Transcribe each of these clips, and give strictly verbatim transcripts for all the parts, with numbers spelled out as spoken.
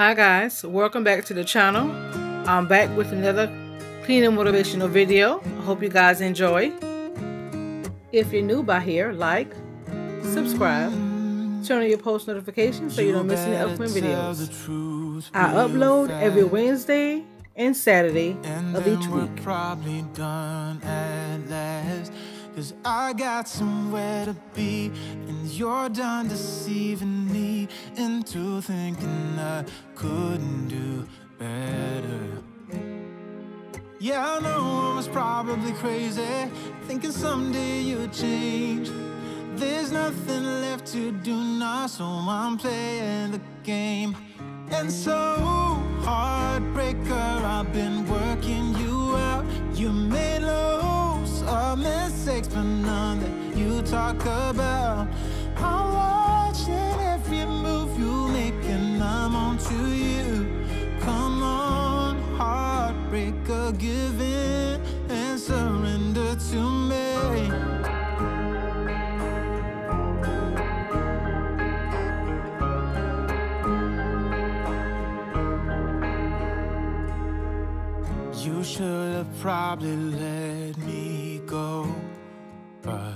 Hi guys, welcome back to the channel. I'm back with another cleaning motivational video. I hope you guys enjoy. If you're new by here, like, subscribe, turn on your post notifications so you don't miss any upcoming videos. I upload every Wednesday and Saturday of each week. Probably done at last, cause I got somewhere to be, and you're done deceiving me into thinking I couldn't do better. Yeah, I know I was probably crazy, thinking someday you'd change. There's nothing left to do now, so I'm playing the game. And so, heartbreaker, I've been working you out. You made loads of mistakes, but none that you talk about. I'm watching every move you make, and I'm on to you. Come on, heartbreaker, give in and surrender to me. You should have probably let me go, but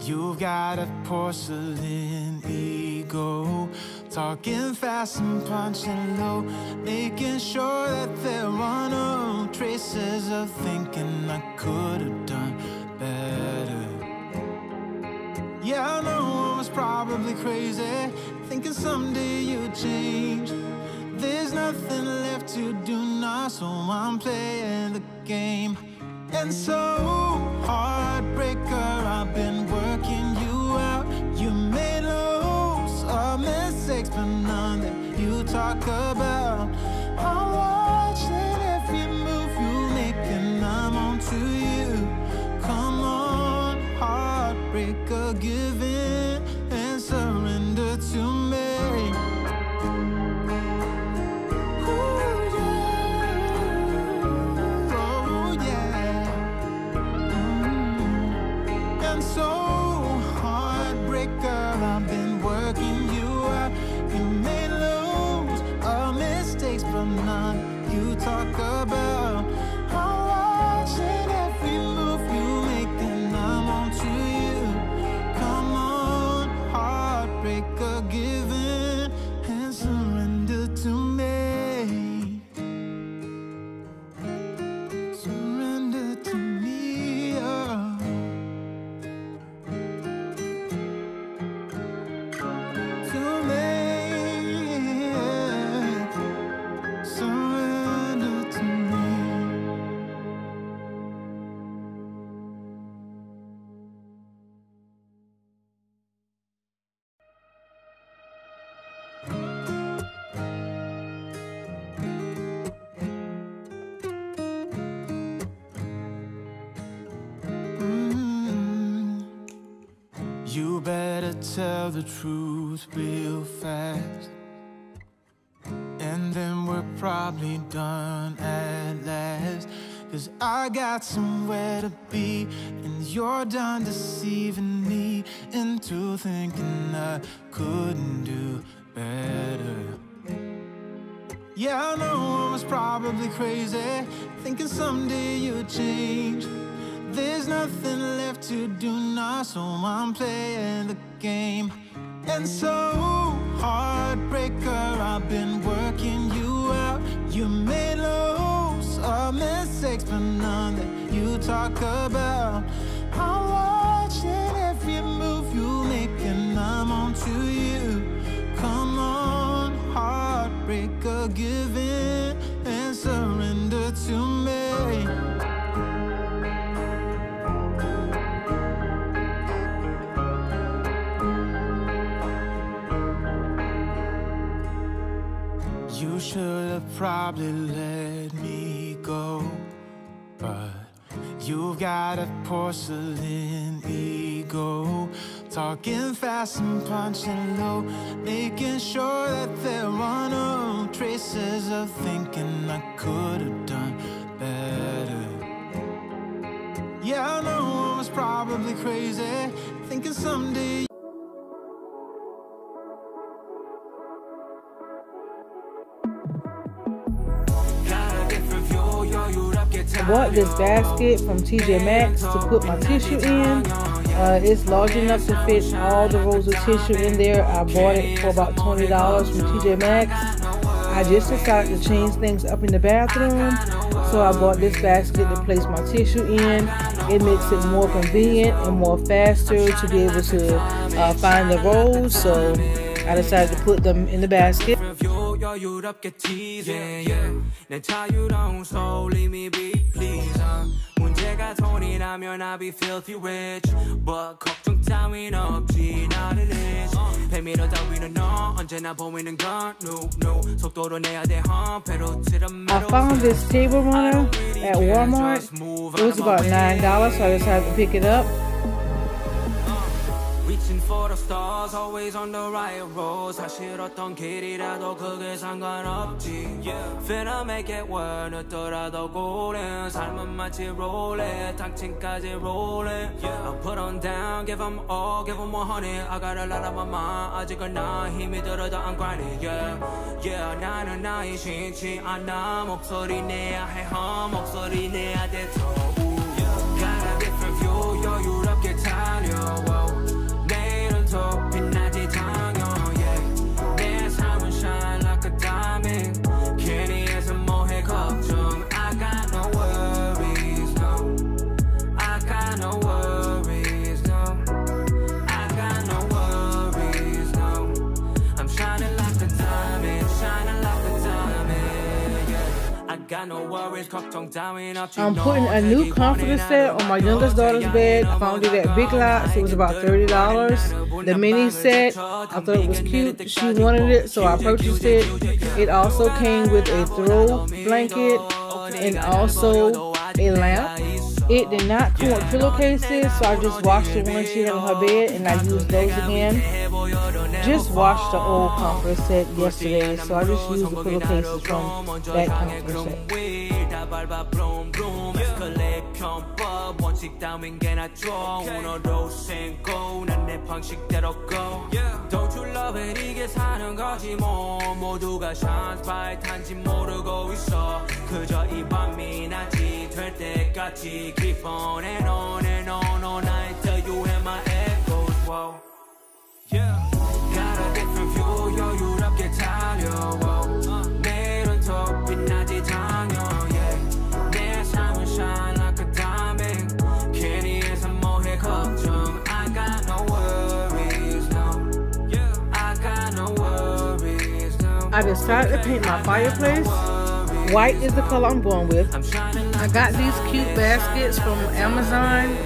you've got a porcelain ego, talking fast and punching low, making sure that there are no traces of thinking I could have done better. Yeah, I know I was probably crazy, thinking someday you'd change. There's nothing left to do now, so I'm playing the game. And so, heartbreaker, I've been working you out. You made loads of mistakes, but none that you talk about. I'm watching every move you make, and I'm on to you. Come on, heartbreaker, give in and surrender to me. You better tell the truth real fast, and then we're probably done at last. Cause I got somewhere to be, and you're done deceiving me into thinking I couldn't do better. Yeah, I know I was probably crazy, thinking someday you'd change. There's nothing left to do now, so I'm playing the game. And so, heartbreaker, I've been working you out. You made loads of mistakes, but none that you talk about. I'm watching every move you make, and I'm on to you. Come on, heartbreaker, give in and surrender to me. You should have probably let me go, but you've got a porcelain ego, talking fast and punching low, making sure that there are no traces of thinking I could have done better. Yeah, I know I was probably crazy, thinking someday. bought this basket from T J Maxx to put my tissue in. Uh, it's large enough to fit all the rolls of tissue in there. I bought it for about twenty dollars from T J Maxx. I just decided to change things up in the bathroom, so I bought this basket to place my tissue in. It makes it more convenient and more faster to be able to uh, find the rolls, so I decided to put them in the basket. I be filthy rich, but 걱정 따윈 없지 나를 잊. 백미러 따위는 너 언제나 보이는 건 no no. 속도로 내야 돼 한 배로 지름. I found this table runner at Walmart. It was about nine dollars, so I decided to pick it up. Reaching for the stars, always on the right road. 사실 어떤 길이라도 그게 상관없지. Finna make it work. 늦더라도 golden. 삶은 마치 롤렛. 당신까지 rolling. I put on down, give 'em all, give 'em one hundred. I got a lot on my mind. 아직은 나 힘이 들어도 안 grinding. Yeah, yeah. 나는 나이 신치 않아. 목소리 내야 해. 험 목소리 내야 돼. Got a different view. 여유롭게 달려. I'm putting a new comforter set on my youngest daughter's bed. I found it at Big Lots. It was about thirty dollars. The mini set, I thought it was cute. She wanted it, so I purchased it. It also came with a throw blanket and also a lamp. It did not come with pillowcases, so I just washed it when she had on her bed, and I used those again. Just washed the old comforter set yesterday, so I just used the pillowcases from that comforter set. Yeah. Got a different view, yo, you up get tired, yo, whoa. 내일은 더 빛나지 당연, yeah. 내 삶은 shine like a diamond. 괜히 해서 뭐해 걱정. I got no worries, no. Yeah. I got no worries, no. I decided to paint my fireplace. White is the color I'm going with. I got these cute baskets from Amazon.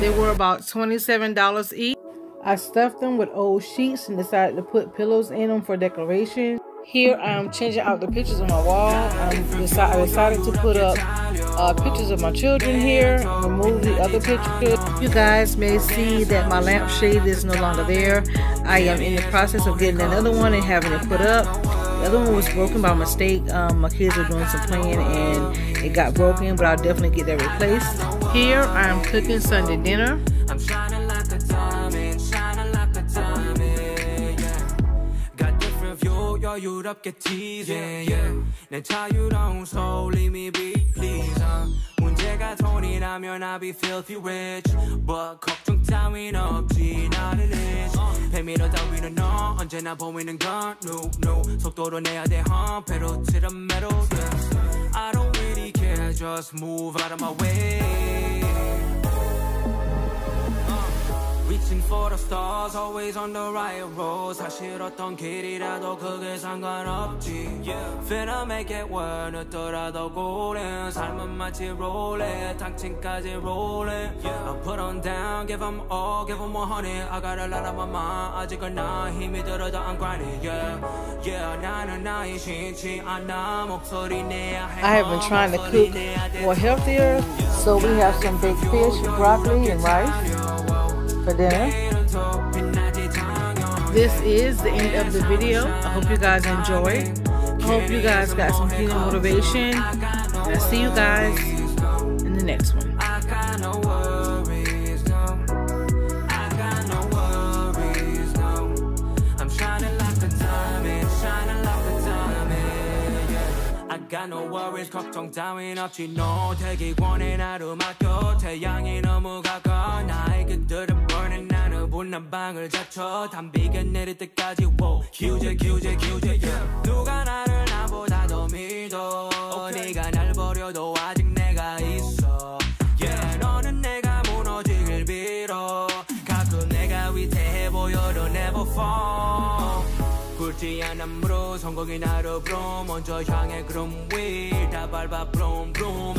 They were about twenty-seven dollars each. I stuffed them with old sheets and decided to put pillows in them for decoration. Here I'm changing out the pictures on my wall. I'm deci I decided to put up uh, pictures of my children here, remove the other pictures. You guys may see that my lampshade is no longer there. I am in the process of getting another one and having it put up. The other one was broken by mistake. Um, my kids were doing some playing and it got broken, but I'll definitely get that replaced. Here I'm cooking Sunday dinner. I'm shining like a diamond, shining like a diamond, yeah. Got different view, yo, you up get teasing, yeah. 내 자유로운 soul, leave me be, please, uh. 문제가 돈이라면 I'll be filthy rich, but 걱정 따윈 없지, 나를 잊. 백미러 따위는 너 언제나 보이는 건, no, no. 속도로 내야 돼, 한 배로 지름 매로, yeah. I don't really care, just move out of my way. Reaching for the stars, always on the right road. 사실 어떤 길이라도 그게 상관없지. Finna make it work. 늦더라도 golden. 삶은 마치 롤렛. 당신까지 rolling. I put on down, give 'em all, give 'em one hundred. I got a lot on my mind. 아직은 나 힘이 들어도 안 grinding. Yeah, yeah. 나는 나이 신치 않아. 목소리 내야 해. I have been trying to cook more healthier, so we have some baked fish, broccoli, and rice for dinner. This is the end of the video. I hope you guys enjoyed. I hope you guys got some healing motivation. I'll see you guys in the next one. I got no worries, no. I got no worries, no. I'm shining like a diamond, shining like a diamond, yeah. got no worries 걱정 따윈 없지 no 태기권에 나를 맡겨 태양이 너무 가까워 나의 그들은 burning 나는 분한 방을 자쳐 담비가 내릴 때까지 wow 규제 규제 규제 yeah 누가 나를 나보다 더 믿어 okay. 네가 날 버려도 아직 내가 있어 yeah 너는 내가 무너지길 빌어 가끔 내가 위태해 보여도 never fall 굴지 않음으로 성공이 나로 브롬 먼저 향해 그럼 위 다 밟아 브롬 브롬